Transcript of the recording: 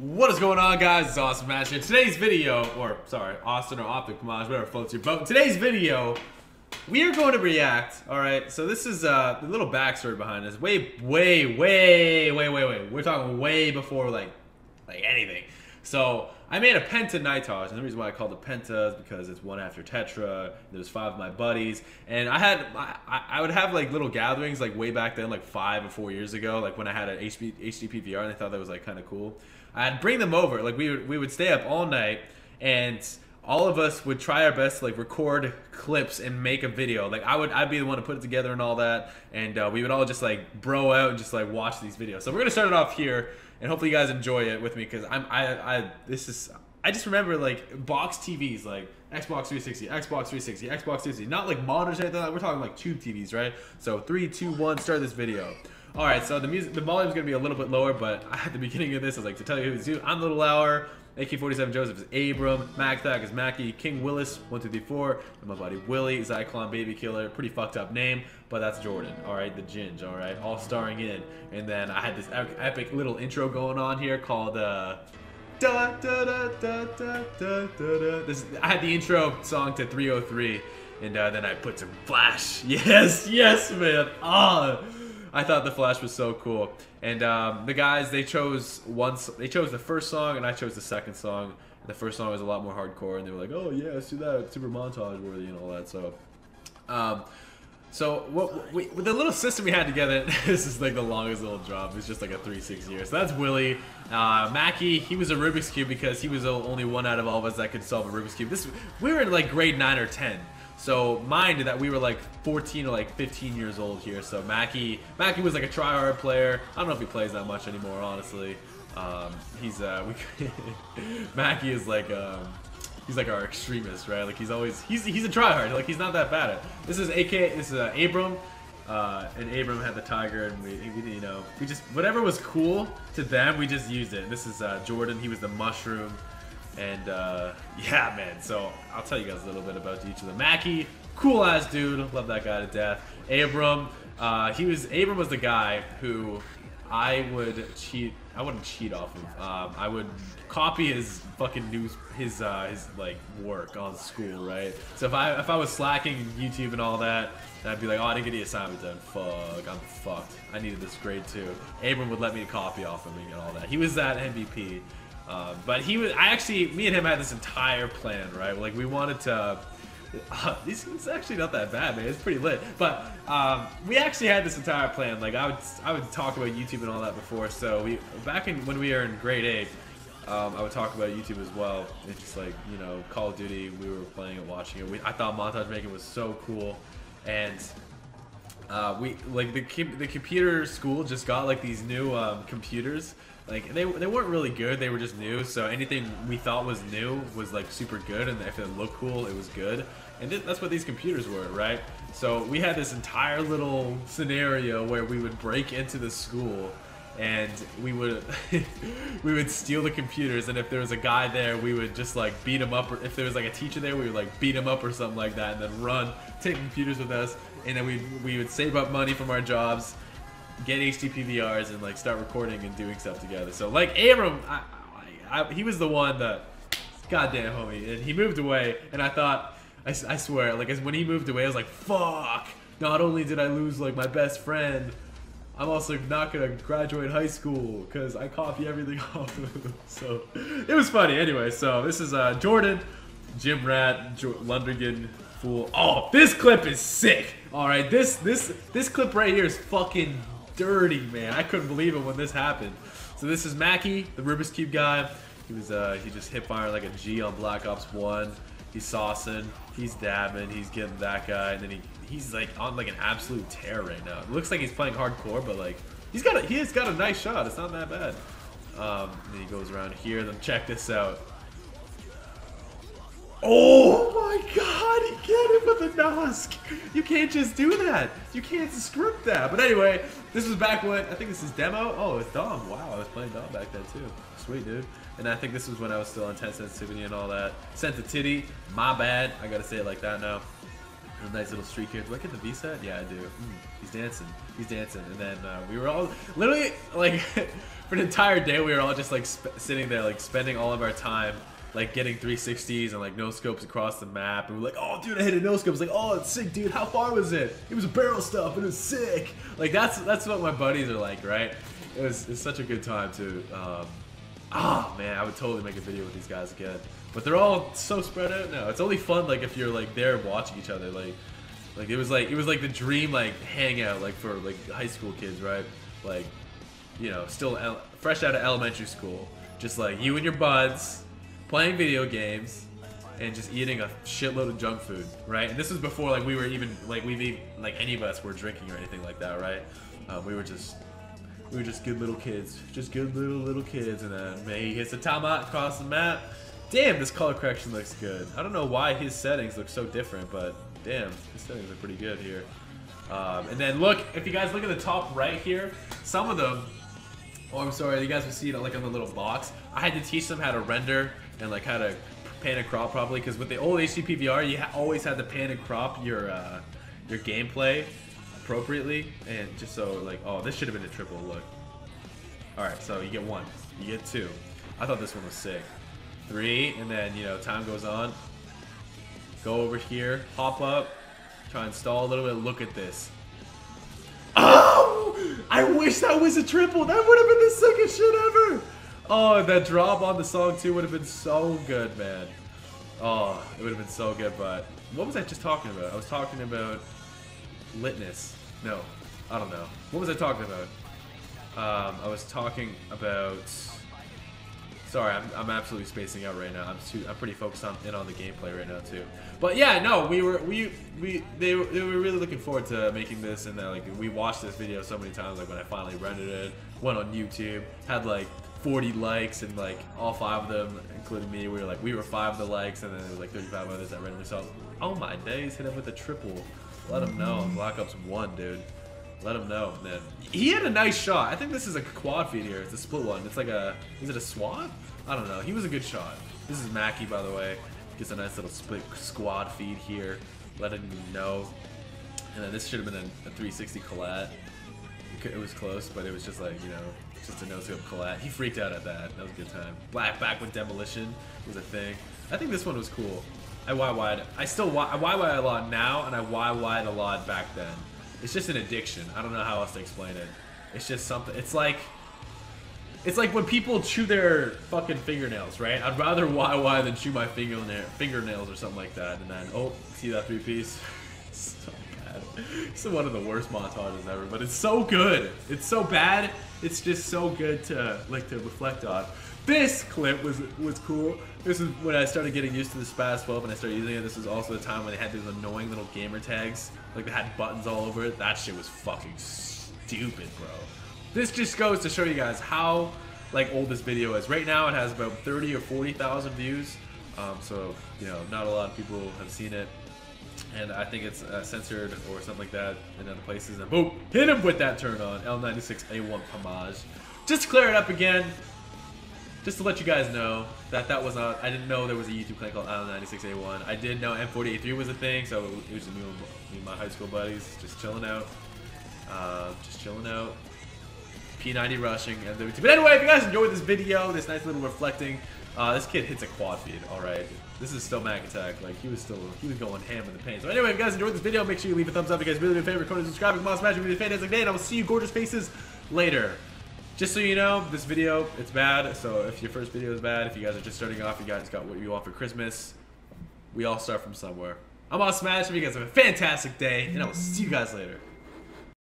What is going on, guys? It's Austin Mash. In today's video, or sorry, Austin or Optic Mash, whatever floats your boat. In today's video, we are going to react. All right, so this is a little backstory behind this. Way. We're talking way before like anything. So I made a Penta Nytosh, and the reason why I called it Penta is because it's one after Tetra. There's five of my buddies, and I would have like little gatherings like way back then, like 5 or 4 years ago, like when I had an HDP VR, and I thought that was like kind of cool. I'd bring them over, like we would stay up all night, and all of us would try our best to like record clips and make a video. Like I'd be the one to put it together and all that, and we would all just like bro out and just like watch these videos. So we're gonna start it off here, and hopefully you guys enjoy it with me, because I just remember like box TVs, like Xbox 360, Xbox 360, Xbox 360, not like monitors or anything like that. We're talking like tube TVs, right? So 3, 2, 1, start this video. All right, so the music, the volume's gonna be a little bit lower, but at the beginning of this, I was like, to tell you who it's you, I'm Little Lauer, AK47 Joseph is Abram, MacThack is Mackie, King Willis, 1, 2, 3, 4, and my buddy Willie, Zyklon Baby Killer, pretty fucked up name, but that's Jordan, all right, the Ginge, all right, all starring in. And then I had this epic little intro going on here called, da, da, da, da, da, da, da. This, I had the intro song to 303, and then I put some Flash. Yes, yes, man, ah! I thought the Flash was so cool, and the guys, they chose the first song, and I chose the second song. The first song was a lot more hardcore, and they were like, "Oh yeah, let's do that, it's super montage worthy and all that." So, with the little system we had together, this is like the longest little drop. It's just like a 3-6 year. So that's Willie, Mackie. He was a Rubik's Cube because he was the only one out of all of us that could solve a Rubik's Cube. This, we were in like grade 9 or 10. So mind that we were like 14 or like 15 years old here. So Mackie was like a tryhard player. I don't know if he plays that much anymore, honestly. Mackie is like he's like our extremist, right? Like he's a tryhard. Like he's not that bad at it. This is Abram, and Abram had the tiger, and we you know, we just whatever was cool to them, we just used it. This is Jordan. He was the mushroom. And yeah, man, so I'll tell you guys a little bit about each of them. Mackie, cool ass dude, love that guy to death. Abram, Abram was the guy who I wouldn't cheat off of. I would copy his fucking news, his like work on school, right? So if I was slacking YouTube and all that, I'd be like, oh, I didn't get the assignment done. Fuck, I'm fucked. I needed this grade too. Abram would let me copy off of him and all that. He was that MVP. But he was, me and him had this entire plan, right? Like we wanted to, it's actually not that bad, man. It's pretty lit. But we actually had this entire plan. Like I would talk about YouTube and all that before. So we, back in when we were in grade 8, I would talk about YouTube as well. It's just like, you know, Call of Duty. We were playing it, watching it. I thought montage making was so cool, and we like the computer school just got like these new computers. Like they weren't really good, they were just new, so anything we thought was new was like super good, and if it looked cool, it was good. And that's what these computers were, right? So we had this entire little scenario where we would break into the school, and we would we would steal the computers, and if there was a guy there, we would just like beat him up, or if there was like a teacher there, we would like beat him up or something like that, and then run, take computers with us, and then we would save up money from our jobs, get HDP VRs, and like start recording and doing stuff together. So like Abram, he was the one that, goddamn homie, and he moved away, and I thought, I swear, like when he moved away, I was like, fuck, not only did I lose like my best friend, I'm also not gonna graduate high school because I copy everything off of him. So it was funny. Anyway, so this is Jordan, Jim Rat, Lundergan, Fool. Oh, this clip is sick. All right, this clip right here is fucking dirty, man. I couldn't believe it when this happened. So this is Mackie, the Rubik's Cube guy. He was he just hit fired like a G on Black Ops 1. He's saucing, he's dabbing, he's getting that guy, and then he's like on like an absolute tear right now. It looks like he's playing hardcore, but like he has got a nice shot. It's not that bad. And then he goes around here. Then check this out. Oh my God, he got it with a nosk. You can't just do that. You can't script that. But anyway, this was back when, I think this is demo. Oh, it's Dom. Wow, I was playing Dom back then too. Sweet, dude. And I think this was when I was still on 10 sensitivity and all that. Sent a titty. My bad. I gotta say it like that now. There's a nice little streak here. Do I get the V set? Yeah, I do. He's dancing. He's dancing. And then we were all literally like for an entire day we were all just like sitting there like spending all of our time like getting 360s and like no scopes across the map. And we're like, oh dude, I hit a no scope. It's like, oh, it's sick, dude. How far was it? It was a barrel stuff. It was sick. Like that's what my buddies are like, right? It's such a good time too. Ah, man, I would totally make a video with these guys again. But they're all so spread out now. It's only fun like if you're like there watching each other. Like it was like the dream like hangout like for like high school kids, right? Like, you know, still fresh out of elementary school, just like you and your buds playing video games and just eating a shitload of junk food, right? And this was before like we were even like any of us were drinking or anything like that, right? We were just good little kids, just good little kids. And then man, he hits the time out across the map. Damn, this color correction looks good. I don't know why his settings look so different, but damn, his settings look pretty good here. And then look, if you guys look at the top right here, some of them, oh, I'm sorry, you guys will see it like on the little box. I had to teach them how to render and like how to pan and crop properly, because with the old HCP VR, you always had to pan and crop your gameplay appropriately, and just so like, oh, this should have been a triple look. All right, so you get one, you get two. I thought this one was sick. Three, and then, you know, time goes on. Go over here, hop up, try and stall a little bit. Look at this. Oh! I wish that was a triple. That would have been the sickest shit ever. Oh, that drop on the song too would have been so good, man. Oh, it would have been so good. But what was I just talking about? I was talking about litness. No, I don't know. What was I talking about? I was talking about... Sorry, I'm absolutely spacing out right now. I'm pretty focused on the gameplay right now too. But yeah, no, they were really looking forward to making this, and then like we watched this video so many times. Like when I finally rendered it, went on YouTube, had like 40 likes, and like all 5 of them, including me, we were 5 of the likes, and then there was like 35 others that randomly saw. Oh my days! Hit him with a triple. Let him know. Black Ops 1, dude. Let him know, man. He had a nice shot. I think this is a quad feed here. It's a split one. It's like a... Is it a SWAT? I don't know. He was a good shot. This is Mackie, by the way. Gets a nice little split squad feed here. Let him know. And then this should have been a 360 collat. It was close, but it was just like, you know, just a no-scope collat. He freaked out at that. That was a good time. Black back with demolition was a thing. I think this one was cool. I YY'd. I still YY a lot now, and I YY'd a lot back then. It's just an addiction. I don't know how else to explain it. It's just something. It's like when people chew their fucking fingernails, right? I'd rather YY than chew my fingernails or something like that. And then, oh, see that 3-piece? It's so bad. It's one of the worst montages ever, but it's so good. It's so bad. It's just so good to like to reflect on. This clip was cool. This is when I started getting used to the Spaz 12 and I started using it. This was also the time when they had those annoying little gamer tags. Like they had buttons all over it. That shit was fucking stupid, bro. This just goes to show you guys how like old this video is. Right now it has about 30 or 40,000 views. So, you know, not a lot of people have seen it. And I think it's censored or something like that in other places. And boom, hit him with that turn on. L96A1 Pomage. Just to clear it up again. Just to let you guys know that that was not, I didn't know there was a YouTube channel called L96A1. I did know M483 was a thing, so it was just me and my high school buddies just chilling out. P90 rushing and W2. But anyway, if you guys enjoyed this video, this nice little reflecting, this kid hits a quad feed, alright. This is still Mac Attack, like he was going ham in the paint. So anyway, if you guys enjoyed this video, make sure you leave a thumbs up. If you guys really do a favor, comment, subscribe, and Austin Mash, it would be a fantastic day, and I will see you gorgeous faces later. Just so you know, this video, it's bad, so if your first video is bad, if you guys are just starting off, you guys got what you want for Christmas, we all start from somewhere. I'm Austin Mash, hope you guys have a fantastic day, and I will see you guys later.